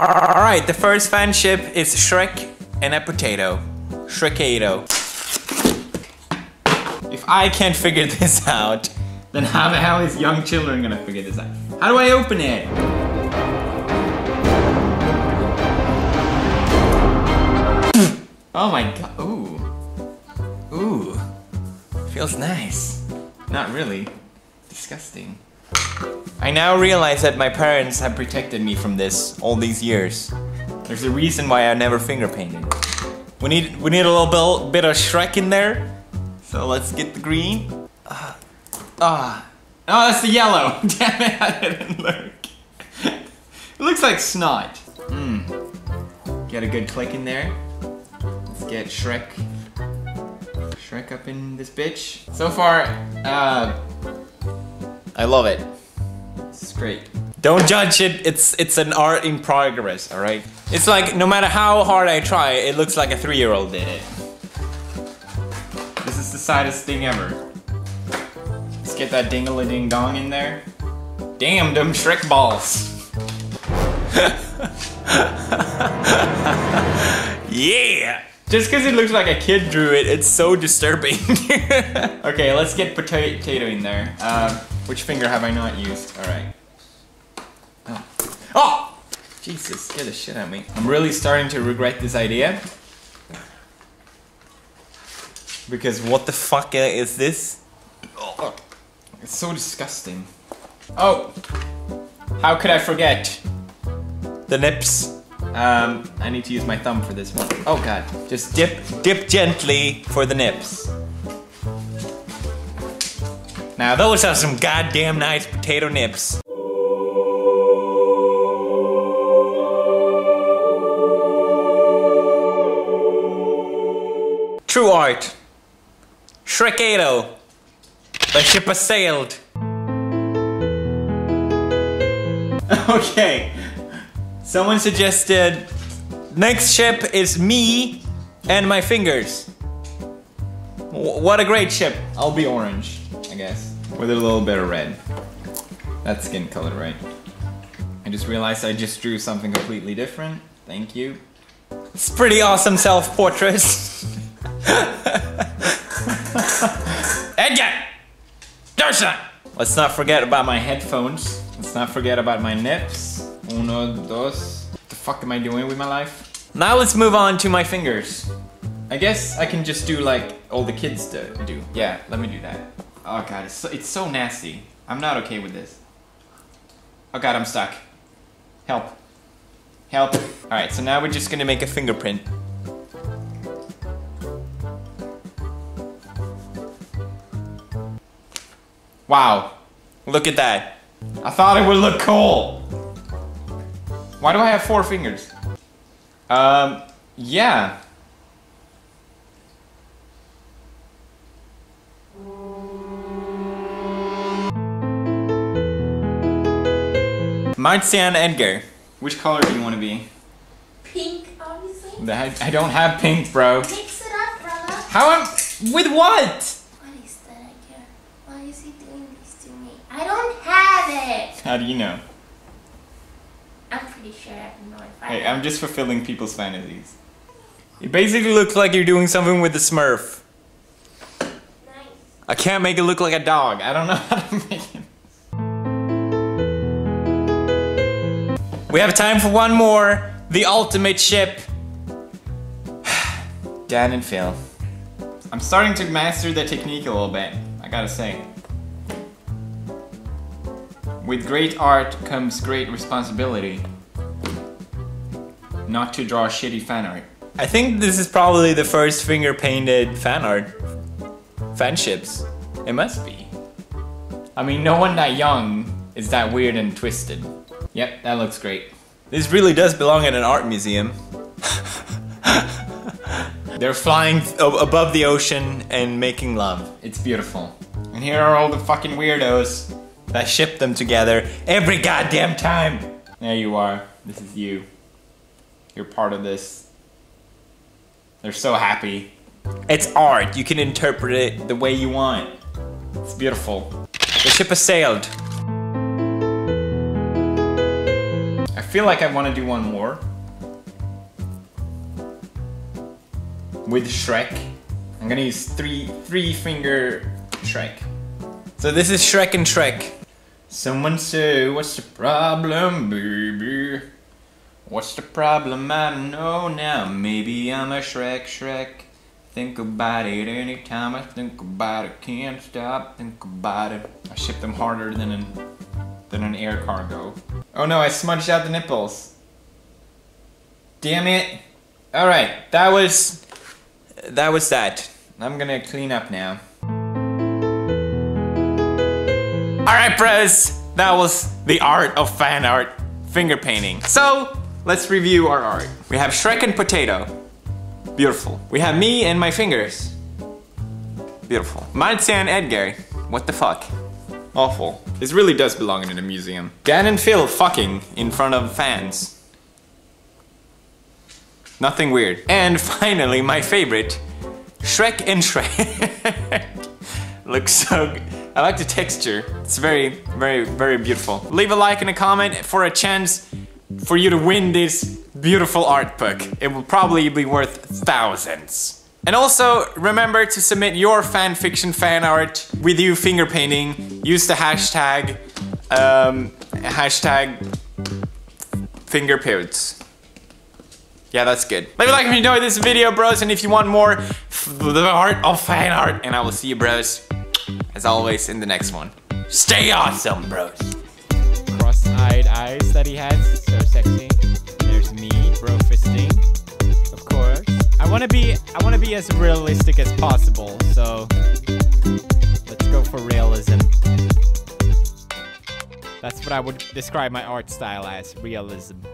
Alright, the first fanship is Shrek and a potato. Shrekato. If I can't figure this out, then how the hell is young children gonna figure this out? How do I open it? Oh my god, ooh. Ooh. Feels nice. Not really. Disgusting. I now realize that my parents have protected me from this all these years. There's a reason why I never finger painted. We need a little bit of Shrek in there. So let's get the green. Oh, that's the yellow. Damn it, I didn't look. It looks like snot. Get a good click in there. Let's get Shrek. Shrek up in this bitch. So far, I love it. It's great. Don't judge it. It's an art in progress, all right? It's like no matter how hard I try, it looks like a 3-year-old did it. This is the saddest thing ever. Let's get that ding-a-ding-dong in there. Damn them Shrek balls. Yeah. Just because it looks like a kid drew it, it's so disturbing. Okay, let's get potato in there. Which finger have I not used? Alright. Oh. Oh! Jesus, scare the shit out of me. I'm really starting to regret this idea. Because what the fuck is this? Oh, it's so disgusting. Oh! How could I forget? The nips. I need to use my thumb for this one. Oh god. Just dip gently for the nips. Now those are some goddamn nice potato nips. True art. Shrekato. The ship has sailed. Okay. Someone suggested next ship is me and my fingers. What a great ship. I'll be orange, I guess. With a little bit of red. That's skin color, right? I just realized I just drew something completely different. Thank you. It's pretty awesome self-portrait. Edgar! Darshan! Let's not forget about my headphones. Let's not forget about my nips. Uno, dos. What the fuck am I doing with my life? Now let's move on to my fingers. I guess I can just do like all the kids do. Yeah, let me do that. Oh god, it's so nasty. I'm not okay with this. Oh god, I'm stuck. Help. Help. Alright, so now we're just gonna make a fingerprint. Wow. Look at that. I thought it would look cool. Why do I have 4 fingers? Yeah. Martian Edgar. Which color do you want to be? Pink, obviously. I don't have pink, bro. Mix it up, brother. With what? What is that, Edgar? Why is he doing this to me? I don't have it. How do you know? I'm pretty sure I have no idea. Hey, I'm just fulfilling people's fantasies. It basically looks like you're doing something with the Smurf. Nice. I can't make it look like a dog. I don't know how to make it. We have time for one more. The ultimate ship. Dan and Phil. I'm starting to master the technique a little bit, I gotta say. With great art comes great responsibility. Not to draw shitty fan art. I think this is probably the first finger painted fan art. Fanships. It must be. I mean, no one that young is that weird and twisted. Yep, that looks great. This really does belong at an art museum. They're flying above the ocean and making love. It's beautiful. And here are all the fucking weirdos. I ship them together every goddamn time. There you are. This is you. You're part of this. They're so happy. It's art. You can interpret it the way you want. It's beautiful. The ship has sailed. I feel like I want to do one more. With Shrek. I'm gonna use three-finger Shrek. So this is Shrek and Trek. Someone say, what's the problem, baby? What's the problem? I don't know now. Maybe I'm a Shrek, Shrek. Think about it anytime I think about it. Can't stop, think about it. I ship them harder than an air cargo. Oh no, I smudged out the nipples. Damn it. All right, that was that. I'm gonna clean up now. All right, bros, that was the art of fan art finger painting. So let's review our art. We have Shrek and Potato, beautiful. We have me and my fingers, beautiful. Mine's San Edgar, what the fuck, awful. This really does belong in a museum. Dan and Phil fucking in front of fans. Nothing weird. And finally, my favorite, Shrek and Shrek. Looks so good. I like the texture. It's very, very, very beautiful. Leave a like and a comment for a chance for you to win this beautiful art book. It will probably be worth thousands. And also, remember to submit your fanfiction fan art with you finger painting. Use the hashtag finger poots. Yeah, that's good. Leave a like if you enjoyed this video, bros, and if you want more, the art of fan art. And I will see you, bros, as always, in the next one. Stay awesome, bros. Cross-eyed eyes that he has, so sexy. There's me, bro, fisting, of course. I wanna be as realistic as possible. So let's go for realism. That's what I would describe my art style as, realism.